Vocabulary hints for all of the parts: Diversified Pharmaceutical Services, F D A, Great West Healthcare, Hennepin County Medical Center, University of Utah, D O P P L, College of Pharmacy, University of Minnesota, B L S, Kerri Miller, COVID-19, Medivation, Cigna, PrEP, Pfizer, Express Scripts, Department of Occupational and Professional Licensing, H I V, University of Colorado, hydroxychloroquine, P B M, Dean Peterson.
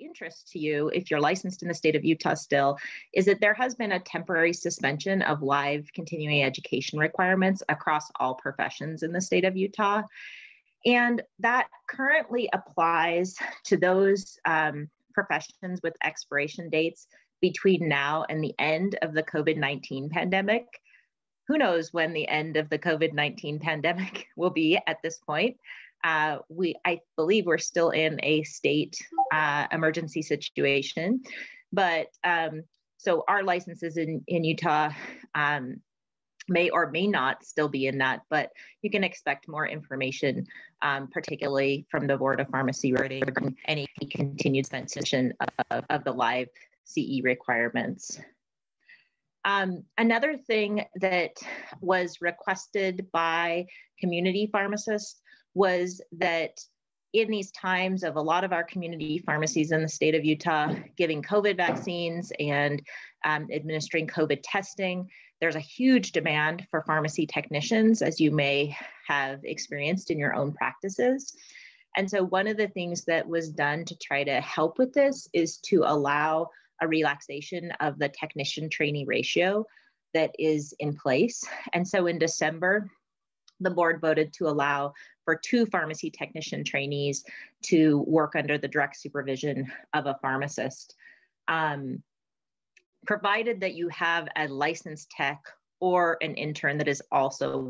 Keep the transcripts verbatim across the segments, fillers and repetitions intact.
interest to you, if you're licensed in the state of Utah still, is that there has been a temporary suspension of live continuing education requirements across all professions in the state of Utah. And that currently applies to those um, professions with expiration dates between now and the end of the COVID nineteen pandemic. Who knows when the end of the COVID nineteen pandemic will be at this point. Uh, we, I believe we're still in a state uh, emergency situation, but um, so our licenses in, in Utah um, may or may not still be in that, but you can expect more information, um, particularly from the Board of Pharmacy regarding any continued suspension of, of the live C E requirements. Um, another thing that was requested by community pharmacists was that in these times of a lot of our community pharmacies in the state of Utah giving COVID vaccines and um, administering COVID testing, there's a huge demand for pharmacy technicians, as you may have experienced in your own practices. And so one of the things that was done to try to help with this is to allow a relaxation of the technician trainee ratio that is in place. And so in December, the board voted to allow for two pharmacy technician trainees to work under the direct supervision of a pharmacist, um, provided that you have a licensed tech or an intern that is also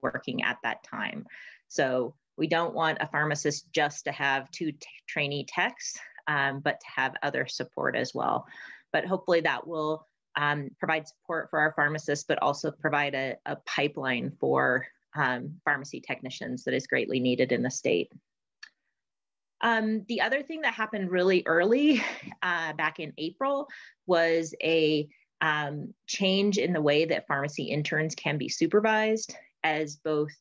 working at that time. So we don't want a pharmacist just to have two trainee techs, um, but to have other support as well. But hopefully that will um, provide support for our pharmacists, but also provide a, a pipeline for Um, pharmacy technicians that is greatly needed in the state. Um, the other thing that happened really early uh, back in April was a um, change in the way that pharmacy interns can be supervised, as both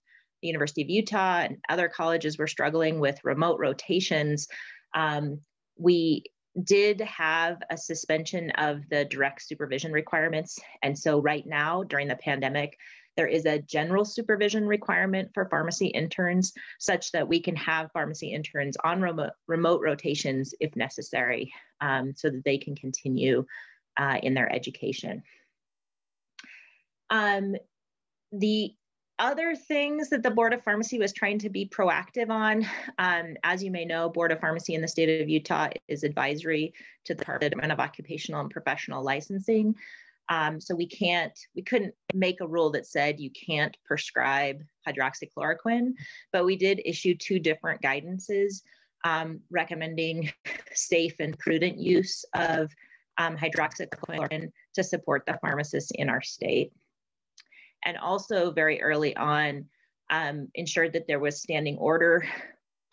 the University of Utah and other colleges were struggling with remote rotations. Um, we did have a suspension of the direct supervision requirements. And so right now during the pandemic, there is a general supervision requirement for pharmacy interns such that we can have pharmacy interns on remote, remote rotations if necessary, um, so that they can continue uh, in their education. Um, the other things that the Board of Pharmacy was trying to be proactive on, um, as you may know, Board of Pharmacy in the state of Utah is advisory to the Department of Occupational and Professional Licensing. Um, so we can't, we couldn't make a rule that said you can't prescribe hydroxychloroquine, but we did issue two different guidances um, recommending safe and prudent use of um, hydroxychloroquine to support the pharmacists in our state. And also very early on, um, ensured that there was standing order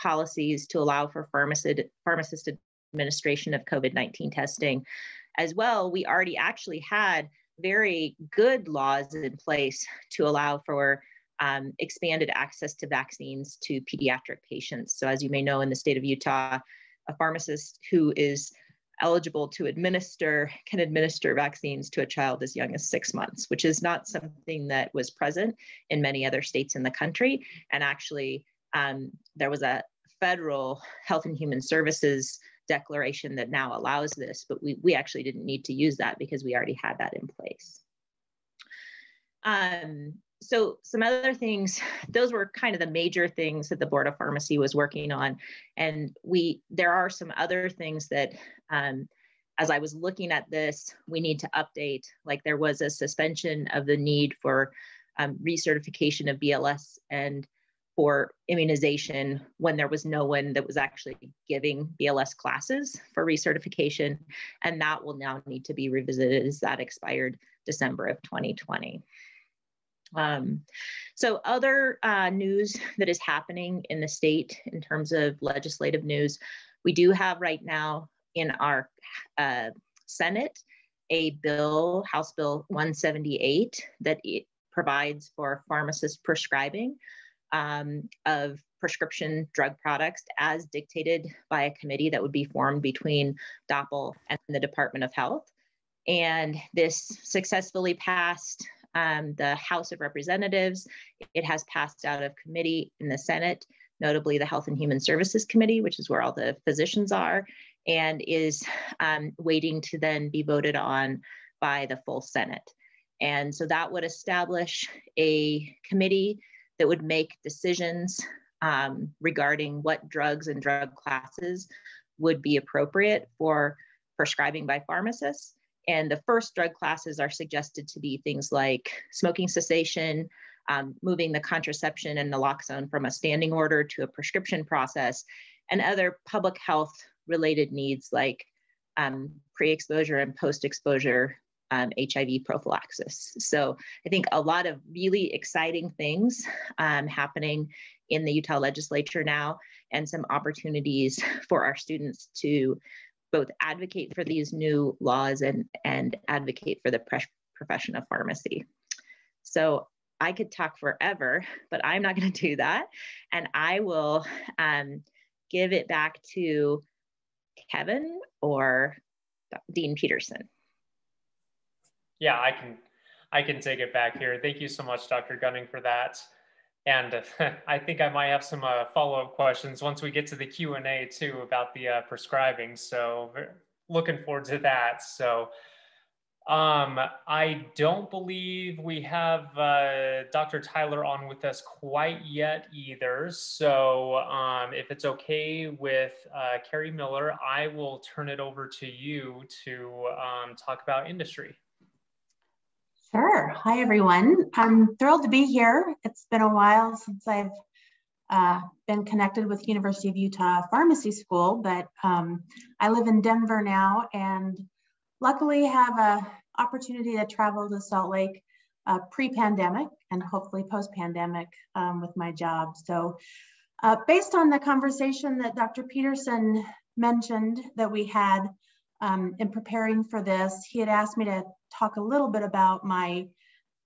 policies to allow for pharmacist, pharmacist administration of COVID nineteen testing. As well, we already actually had very good laws in place to allow for um, expanded access to vaccines to pediatric patients. So as you may know, in the state of Utah, a pharmacist who is eligible to administer can administer vaccines to a child as young as six months, which is not something that was present in many other states in the country. And actually, um, there was a federal Health and Human Services declaration that now allows this, but we, we actually didn't need to use that because we already had that in place. Um, so some other things, those were kind of the major things that the Board of Pharmacy was working on. And we there are some other things that, um, as I was looking at this, we need to update, like there was a suspension of the need for um, recertification of B L S and for immunization when there was no one that was actually giving B L S classes for recertification. And that will now need to be revisited as that expired December of twenty twenty. Um, so other uh, news that is happening in the state in terms of legislative news, we do have right now in our uh, Senate, a bill, House Bill one seventy-eight, that it provides for pharmacist prescribing Um, of prescription drug products as dictated by a committee that would be formed between D O P L and the Department of Health. And this successfully passed um, the House of Representatives. It has passed out of committee in the Senate, notably the Health and Human Services Committee, which is where all the physicians are, and is um, waiting to then be voted on by the full Senate. And so that would establish a committee that would make decisions um, regarding what drugs and drug classes would be appropriate for prescribing by pharmacists. And the first drug classes are suggested to be things like smoking cessation, um, moving the contraception and naloxone from a standing order to a prescription process, and other public health related needs like um, pre-exposure and post-exposure Um, H I V prophylaxis. So I think a lot of really exciting things um, happening in the Utah legislature now, and some opportunities for our students to both advocate for these new laws and, and advocate for the profession of pharmacy. So I could talk forever, but I'm not going to do that. And I will um, give it back to Kevin or Dean Peterson. Yeah, I can, I can take it back here. Thank you so much, Doctor Gunning, for that. And uh, I think I might have some uh, follow-up questions once we get to the Q and A too about the uh, prescribing. So looking forward to that. So um, I don't believe we have uh, Doctor Tyler on with us quite yet either. So um, if it's okay with uh, Kerri Miller, I will turn it over to you to um, talk about industry. Sure. Hi, everyone. I'm thrilled to be here. It's been a while since I've uh, been connected with University of Utah Pharmacy School, but um, I live in Denver now and luckily have an opportunity to travel to Salt Lake uh, pre-pandemic and hopefully post-pandemic um, with my job. So uh, based on the conversation that Doctor Peterson mentioned that we had um, in preparing for this, he had asked me to talk a little bit about my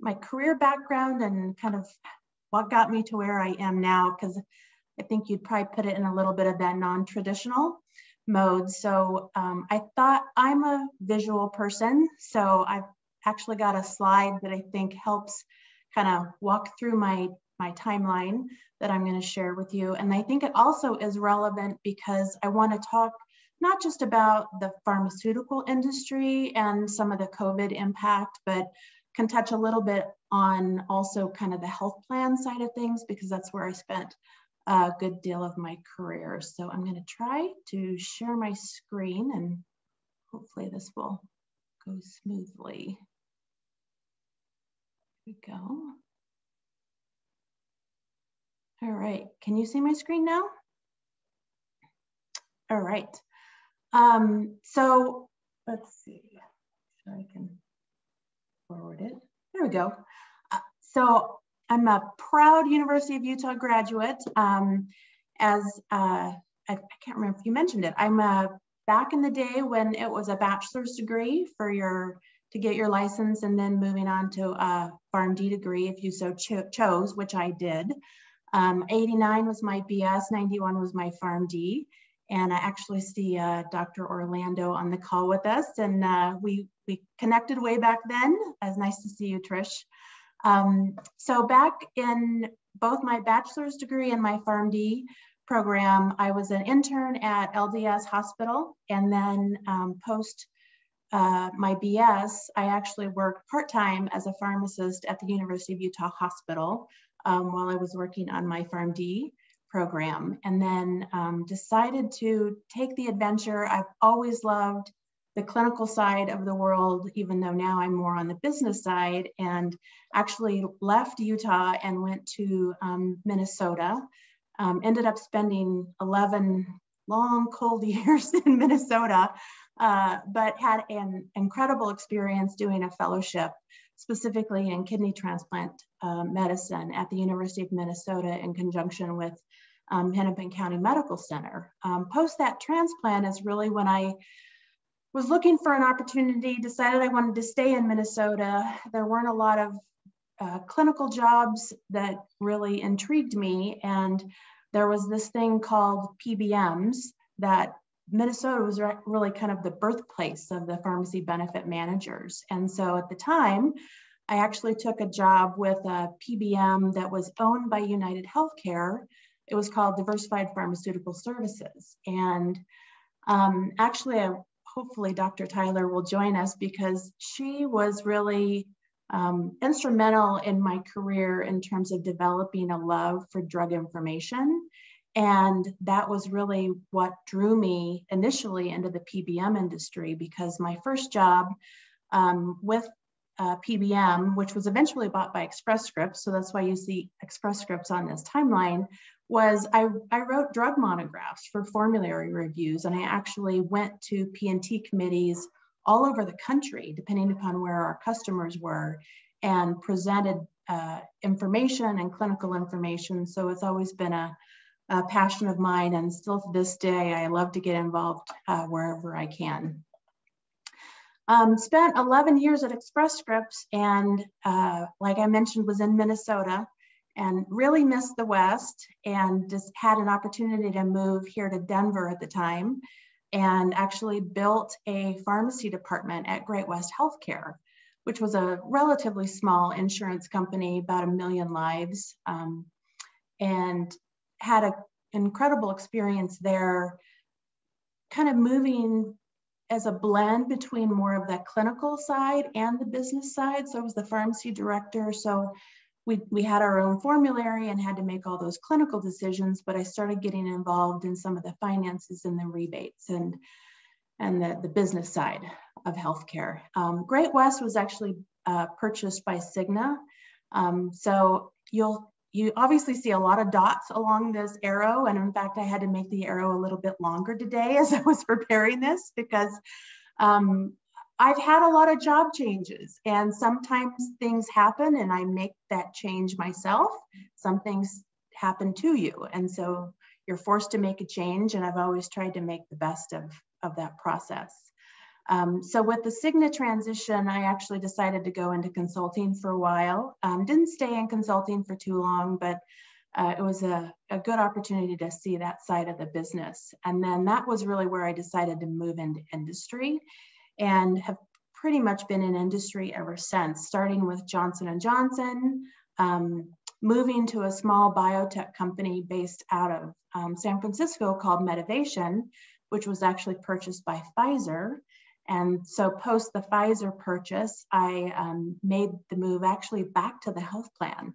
my career background and kind of what got me to where I am now, because I think you'd probably put it in a little bit of that non-traditional mode. So um, I thought I'm a visual person, so I've actually got a slide that I think helps kind of walk through my my timeline that I'm going to share with you. And I think it also is relevant because I want to talk not just about the pharmaceutical industry and some of the COVID impact, but can touch a little bit on also kind of the health plan side of things, because that's where I spent a good deal of my career. So I'm going to try to share my screen and hopefully this will go smoothly. Here we go. All right. Can you see my screen now? All right. Um, so let's see, so I can forward it. There we go. Uh, so I'm a proud University of Utah graduate. Um, as uh, I, I can't remember if you mentioned it, I'm a, back in the day when it was a bachelor's degree for your to get your license, and then moving on to a PharmD degree if you so cho chose, which I did. Um, eighty-nine was my B S, ninety-one was my PharmD. And I actually see uh, Doctor Orlando on the call with us. And uh, we, we connected way back then. It's nice to see you, Trish. Um, so back in both my bachelor's degree and my PharmD program, I was an intern at L D S Hospital. And then um, post uh, my B S, I actually worked part-time as a pharmacist at the University of Utah Hospital um, while I was working on my PharmD program, and then um, decided to take the adventure. I've always loved the clinical side of the world, even though now I'm more on the business side, and actually left Utah and went to um, Minnesota. Um, ended up spending eleven long, cold years in Minnesota, uh, but had an incredible experience doing a fellowship specifically in kidney transplant uh, medicine at the University of Minnesota in conjunction with um, Hennepin County Medical Center. Um, post that transplant is really when I was looking for an opportunity, decided I wanted to stay in Minnesota. There weren't a lot of uh, clinical jobs that really intrigued me. And there was this thing called P B Ms that Minnesota was re really kind of the birthplace of the pharmacy benefit managers. And so at the time, I actually took a job with a P B M that was owned by United Healthcare. It was called Diversified Pharmaceutical Services. And Um, actually, I, hopefully Doctor Tyler will join us, because she was really um, instrumental in my career in terms of developing a love for drug information. And that was really what drew me initially into the P B M industry, because my first job um, with uh, P B M, which was eventually bought by Express Scripts, so that's why you see Express Scripts on this timeline, was I, I wrote drug monographs for formulary reviews, and I actually went to P and T committees all over the country, depending upon where our customers were, and presented uh, information and clinical information. So it's always been a A passion of mine, and still to this day, I love to get involved uh, wherever I can. Um, spent eleven years at Express Scripts, and uh, like I mentioned, was in Minnesota, and really missed the West, and just had an opportunity to move here to Denver at the time, and actually built a pharmacy department at Great West Healthcare, which was a relatively small insurance company, about a million lives, um, and had an incredible experience there, kind of moving as a blend between more of that clinical side and the business side. So I was the pharmacy director. So we, we had our own formulary and had to make all those clinical decisions, but I started getting involved in some of the finances and the rebates and, and the, the business side of healthcare. Um, Great West was actually uh, purchased by Cigna. Um, so you'll, You obviously see a lot of dots along this arrow. And in fact, I had to make the arrow a little bit longer today as I was preparing this, because um, I've had a lot of job changes, and sometimes things happen and I make that change myself. Some things happen to you, and so you're forced to make a change, and I've always tried to make the best of, of that process. Um, so with the Cigna transition, I actually decided to go into consulting for a while. Um, didn't stay in consulting for too long, but uh, it was a, a good opportunity to see that side of the business. And then that was really where I decided to move into industry, and have pretty much been in industry ever since, starting with Johnson and Johnson, um, moving to a small biotech company based out of um, San Francisco called Medivation, which was actually purchased by Pfizer. And so post the Pfizer purchase, I um, made the move actually back to the health plan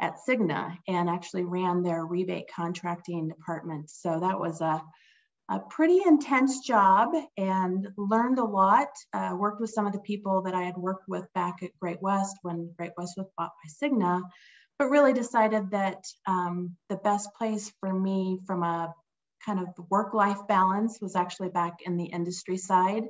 at Cigna, and actually ran their rebate contracting department. So that was a, a pretty intense job, and learned a lot, uh, worked with some of the people that I had worked with back at Great West when Great West was bought by Cigna, but really decided that um, the best place for me from a kind of work-life balance was actually back in the industry side.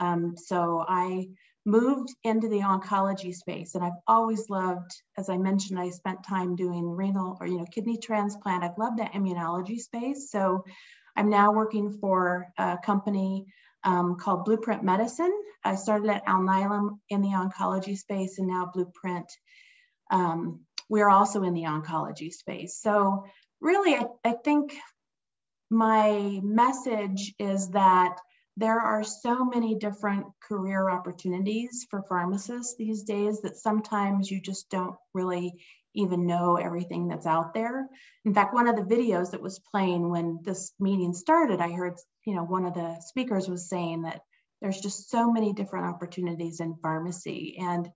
Um, so I moved into the oncology space, and I've always loved, as I mentioned, I spent time doing renal or, you know, kidney transplant. I've loved that immunology space. So I'm now working for a company um, called Blueprint Medicine. I started at Alnylam in the oncology space, and now Blueprint, um, we're also in the oncology space. So really, I, I think my message is that there are so many different career opportunities for pharmacists these days that sometimes you just don't really even know everything that's out there. In fact, one of the videos that was playing when this meeting started, I heard, you know, one of the speakers was saying that there's just so many different opportunities in pharmacy. And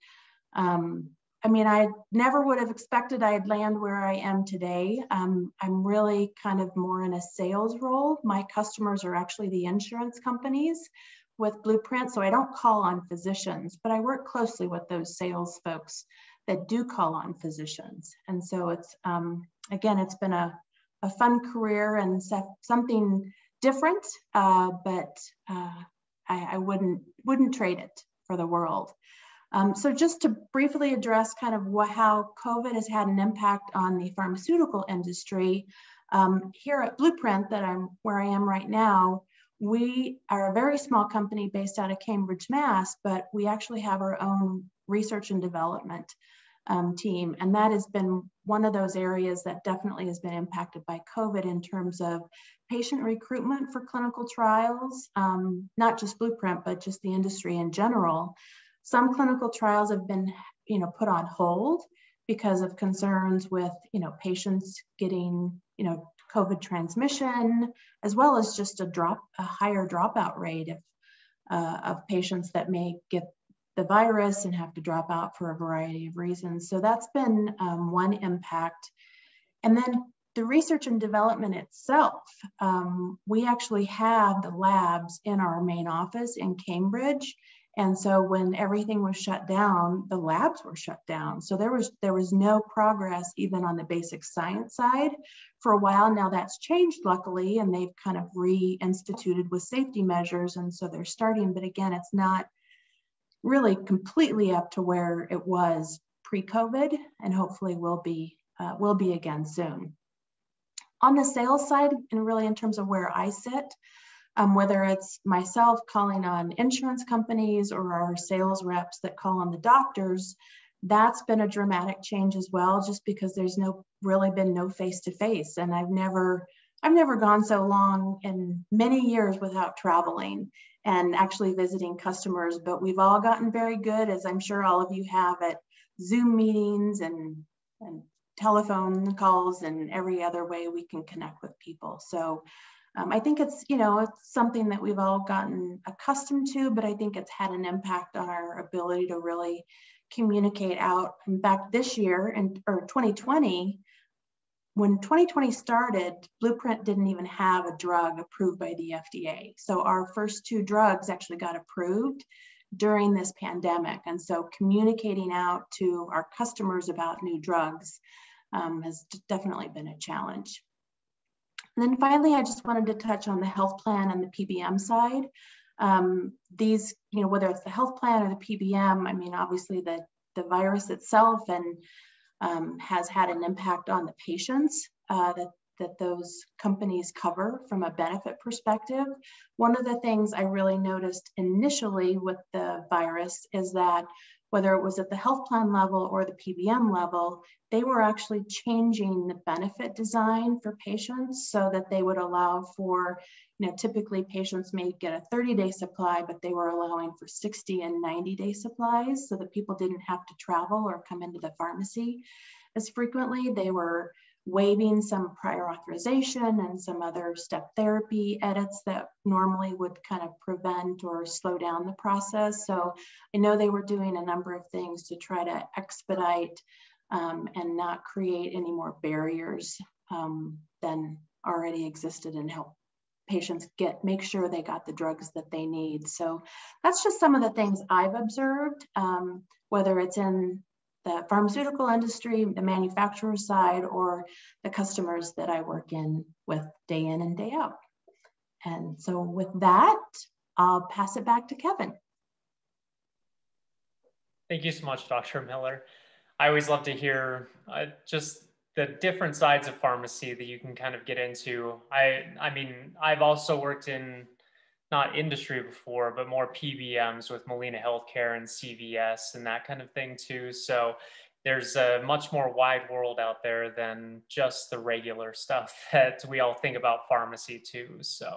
um, I mean, I never would have expected I'd land where I am today. Um, I'm really kind of more in a sales role. My customers are actually the insurance companies with Blueprint, so I don't call on physicians, but I work closely with those sales folks that do call on physicians. And so it's, um, again, it's been a, a fun career and something different, uh, but uh, I, I wouldn't, wouldn't trade it for the world. Um, so just to briefly address kind of what, how COVID has had an impact on the pharmaceutical industry, um, here at Blueprint, that I'm where I am right now, we are a very small company based out of Cambridge, Mass, but we actually have our own research and development um, team. And that has been one of those areas that definitely has been impacted by COVID in terms of patient recruitment for clinical trials, um, not just Blueprint, but just the industry in general. Some clinical trials have been, you know, put on hold because of concerns with, you know, patients getting, you know, COVID transmission, as well as just a drop, a higher dropout rate of, uh, of patients that may get the virus and have to drop out for a variety of reasons. So that's been um, one impact. And then the research and development itself, um, we actually have the labs in our main office in Cambridge. And so when everything was shut down, the labs were shut down. So there was, there was no progress even on the basic science side for a while. Now that's changed, luckily, and they've kind of reinstituted with safety measures. And so they're starting, but again, it's not really completely up to where it was pre-COVID, and hopefully will be, uh, will be again soon. On the sales side, and really in terms of where I sit, Um, whether it's myself calling on insurance companies or our sales reps that call on the doctors, that's been a dramatic change as well, just because there's no really been no face-to-face. And I've never, I've never gone so long in many years without traveling and actually visiting customers, but we've all gotten very good, as I'm sure all of you have, at Zoom meetings and, and telephone calls and every other way we can connect with people. So Um, I think it's, you know, it's something that we've all gotten accustomed to, but I think it's had an impact on our ability to really communicate out. In fact, this year, and or twenty twenty, when twenty twenty started, Blueprint didn't even have a drug approved by the F D A. So our first two drugs actually got approved during this pandemic. And so communicating out to our customers about new drugs um, has definitely been a challenge. And then finally, I just wanted to touch on the health plan and the P B M side. Um, these, you know, whether it's the health plan or the P B M, I mean, obviously the, the virus itself and um, has had an impact on the patients uh, that, that those companies cover from a benefit perspective. One of the things I really noticed initially with the virus is that whether it was at the health plan level or the P B M level, they were actually changing the benefit design for patients so that they would allow for, you know, typically patients may get a thirty day supply, but they were allowing for sixty and ninety day supplies so that people didn't have to travel or come into the pharmacy as frequently. They were waiving some prior authorization and some other step therapy edits that normally would kind of prevent or slow down the process. So I know they were doing a number of things to try to expedite um, and not create any more barriers um, than already existed and help patients get, make sure they got the drugs that they need. So that's just some of the things I've observed, um, whether it's in the pharmaceutical industry, the manufacturer side, or the customers that I work in with day in and day out. And so with that, I'll pass it back to Kevin. Thank you so much, Doctor Miller. I always love to hear uh, just the different sides of pharmacy that you can kind of get into. I, I mean, I've also worked in not industry before, but more P B Ms with Molina Healthcare and C V S and that kind of thing too. So there's a much more wide world out there than just the regular stuff that we all think about pharmacy too. So,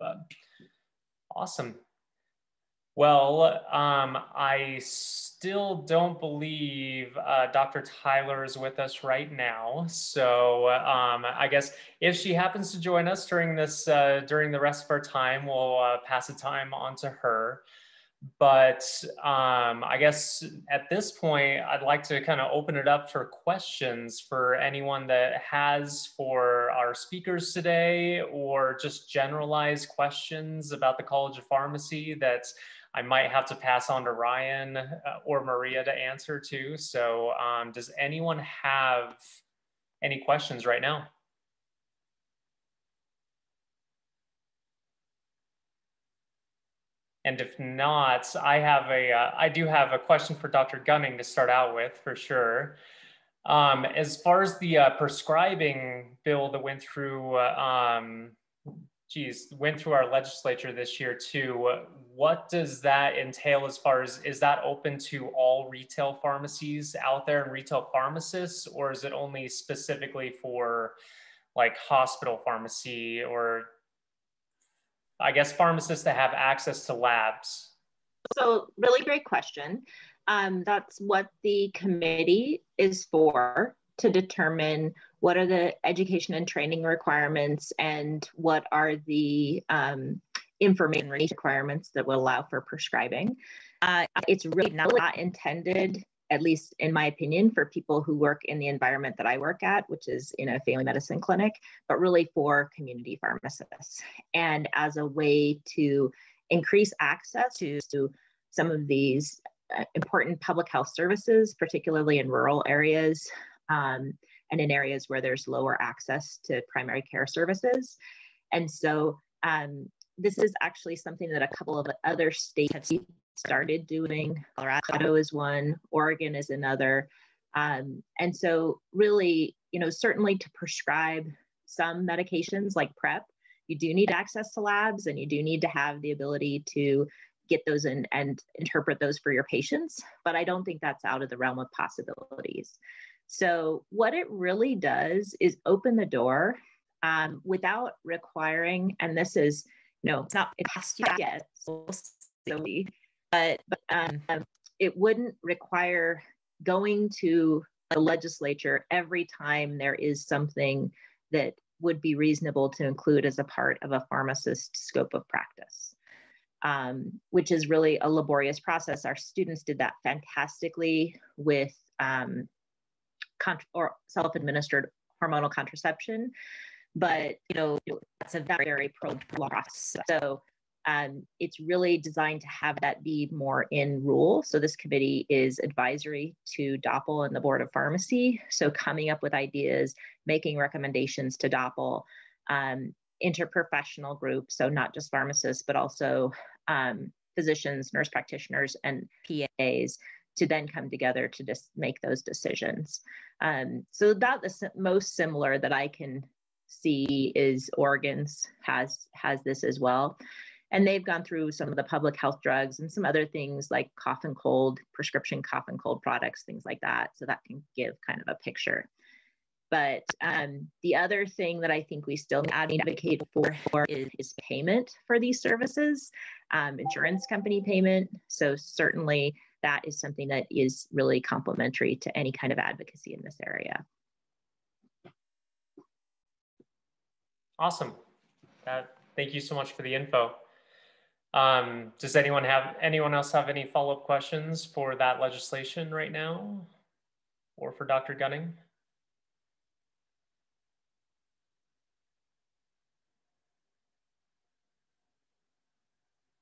but awesome. Well, um, I still don't believe uh, Doctor Tyler is with us right now. So um, I guess if she happens to join us during this, uh, during the rest of our time, we'll uh, pass the time on to her. But um, I guess at this point, I'd like to kind of open it up for questions for anyone that has for our speakers today, or just generalized questions about the College of Pharmacy that I might have to pass on to Ryan or Maria to answer to. So um, does anyone have any questions right now? And if not, I have a, uh, I do have a question for Doctor Gunning to start out with for sure. Um, as far as the uh, prescribing bill that went through, uh, um, geez, went through our legislature this year too, what does that entail as far as, is that open to all retail pharmacies out there and retail pharmacists, or is it only specifically for like hospital pharmacy, or I guess pharmacists that have access to labs? So really great question. Um, that's what the committee is for, to determine what are the education and training requirements, and what are the um, information requirements that will allow for prescribing. Uh, it's really not intended, at least in my opinion, for people who work in the environment that I work at, which is in a family medicine clinic, but really for community pharmacists. And as a way to increase access to, to some of these uh, important public health services, particularly in rural areas um, and in areas where there's lower access to primary care services. And so um, this is actually something that a couple of other states have started doing. Colorado is one, Oregon is another. Um, and so really, you know, certainly to prescribe some medications like PrEP, you do need access to labs, and you do need to have the ability to get those in and interpret those for your patients. But I don't think that's out of the realm of possibilities. So what it really does is open the door um, without requiring, and this is, you know, it's not passed yet, so we'll see, but, but um, it wouldn't require going to the legislature every time there is something that would be reasonable to include as a part of a pharmacist's scope of practice, um, which is really a laborious process. Our students did that fantastically with um, contra- or self-administered hormonal contraception, but you know, that's a very, very prolonged process. So um, it's really designed to have that be more in rule. So this committee is advisory to D O P P L and the Board of Pharmacy. So coming up with ideas, making recommendations to D O P P L, um, interprofessional groups. So not just pharmacists, but also um, physicians, nurse practitioners, and P As, to then come together to just make those decisions. Um, so about the most similar that I can see is Oregon's has has this as well. And they've gone through some of the public health drugs and some other things like cough and cold, prescription cough and cold products, things like that. So that can give kind of a picture. But um, the other thing that I think we still advocate for is, is payment for these services, um, insurance company payment. So certainly that is something that is really complementary to any kind of advocacy in this area. Awesome. Uh, thank you so much for the info. Um, does anyone have anyone else have any follow-up questions for that legislation right now, or for Doctor Gunning?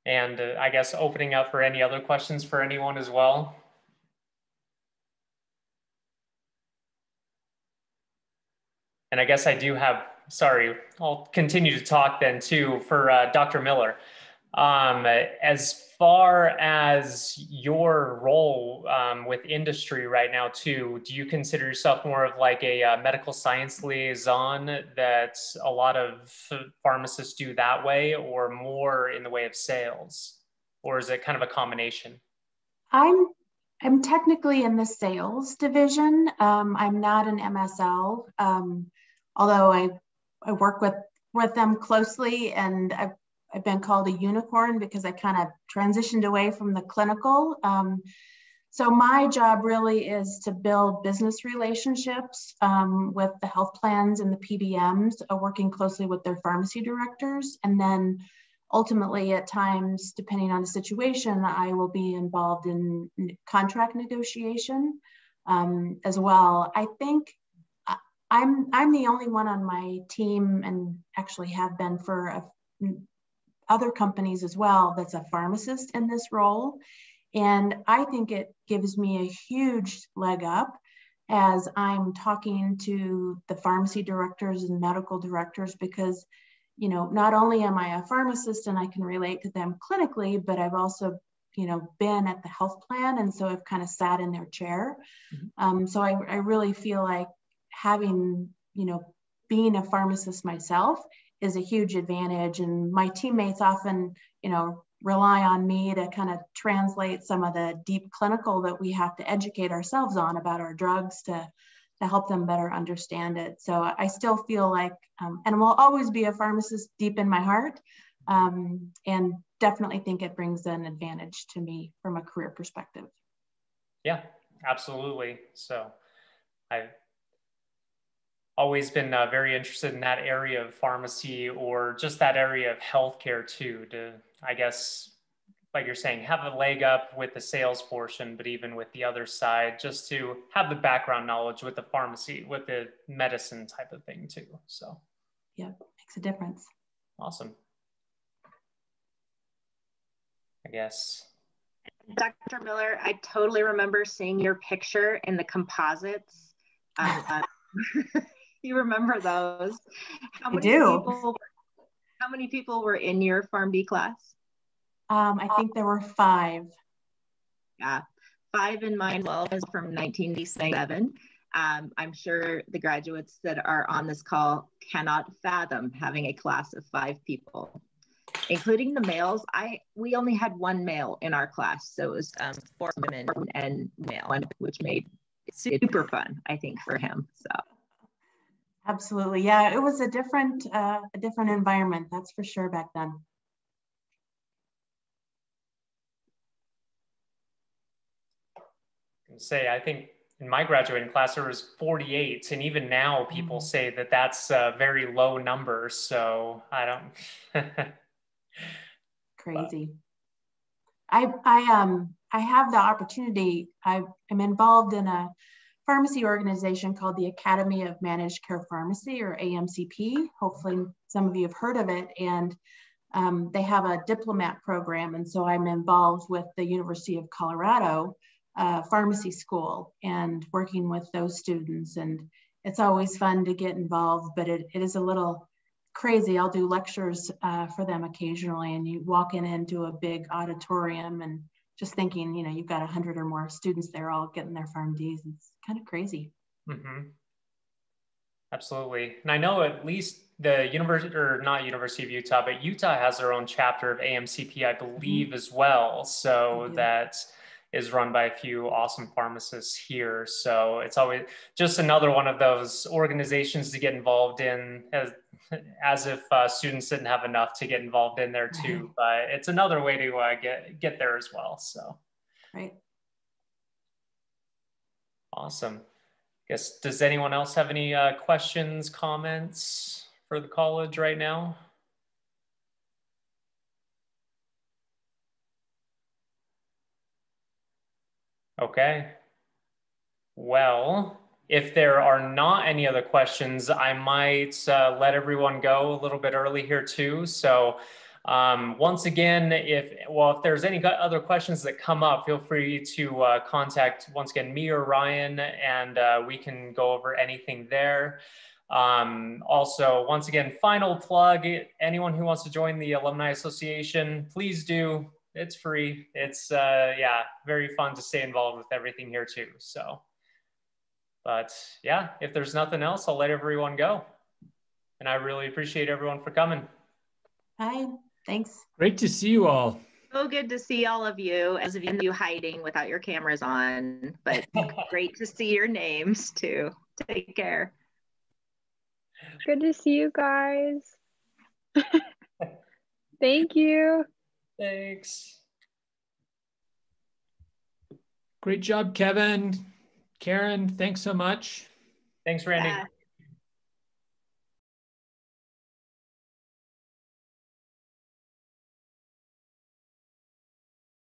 And uh, I guess opening up for any other questions for anyone as well. And I guess I do have, sorry, I'll continue to talk then too for uh, Doctor Miller. Um, as far as your role um, with industry right now too, do you consider yourself more of like a uh, medical science liaison that a lot of pharmacists do that way, or more in the way of sales? Or is it kind of a combination? I'm, I'm technically in the sales division. Um, I'm not an M S L, um, although I, I work with, with them closely, and I've I've been called a unicorn because I kind of transitioned away from the clinical. Um, so my job really is to build business relationships um, with the health plans and the P B Ms, uh, working closely with their pharmacy directors. And then ultimately at times, depending on the situation, I will be involved in contract negotiation um, as well. I think I'm, I'm the only one on my team, and actually have been for a other companies as well, that's a pharmacist in this role. And I think it gives me a huge leg up as I'm talking to the pharmacy directors and medical directors, because, you know, not only am I a pharmacist and I can relate to them clinically, but I've also, you know, been at the health plan. And so I've kind of sat in their chair. Mm-hmm. Um, so I, I really feel like having, you know, being a pharmacist myself is a huge advantage. And my teammates often, you know, rely on me to kind of translate some of the deep clinical that we have to educate ourselves on about our drugs to, to help them better understand it. So I still feel like, um, and will always be a pharmacist deep in my heart, um, and definitely think it brings an advantage to me from a career perspective. Yeah, absolutely. So I always been uh, very interested in that area of pharmacy, or just that area of healthcare too, to, I guess, like you're saying, have a leg up with the sales portion, but even with the other side, just to have the background knowledge with the pharmacy, with the medicine type of thing too. So, yeah, makes a difference. Awesome. I guess. Doctor Miller, I totally remember seeing your picture in the composites. Uh, you remember those? How many I do. People, how many people were in your PharmD class? Um, I think there were five. Yeah, five in mine. Well, is from nineteen eighty-seven. Um, I'm sure the graduates that are on this call cannot fathom having a class of five people, including the males. I we only had one male in our class, so it was um, four women and male, which made it super fun, I think, for him. So, absolutely, yeah, it was a different uh, a different environment, that's for sure, back then. Say, I think in my graduating class, there was forty-eight, and even now people say that that's a very low number, so I don't. Crazy. But. I, I, um, I have the opportunity, I am involved in a pharmacy organization called the Academy of Managed Care Pharmacy, or A M C P. Hopefully some of you have heard of it, and um, they have a diplomat program, and so I'm involved with the University of Colorado Uh, pharmacy school and working with those students. And it's always fun to get involved, but it, it is a little crazy. I'll do lectures uh, for them occasionally, and you walk in into a big auditorium and just thinking, you know, you've got a hundred or more students there all getting their PharmDs. It's kind of crazy. Mm-hmm. Absolutely. And I know at least the University, or not University of Utah, but Utah has their own chapter of A M C P, I believe, mm-hmm. as well. So that's is run by a few awesome pharmacists here. So it's always just another one of those organizations to get involved in, as, as if uh, students didn't have enough to get involved in there too, right. But it's another way to uh, get, get there as well, so. Right. Awesome. I guess, does anyone else have any uh, questions, comments for the college right now? Okay. Well, if there are not any other questions, I might uh, let everyone go a little bit early here too. So um, once again, if, well, if there's any other questions that come up, feel free to uh, contact, once again, me or Ryan, and uh, we can go over anything there. Um, also, once again, final plug, anyone who wants to join the Alumni Association, please do. It's free. It's, uh, yeah, very fun to stay involved with everything here too. So, but yeah, if there's nothing else, I'll let everyone go. And I really appreciate everyone for coming. Hi, thanks. Great to see you all. So good to see all of you, as of you hiding without your cameras on, but great to see your names too. Take care. Good to see you guys. Thank you. Thanks. Great job, Kevin. Karen, thanks so much. Thanks, Randy. Yeah.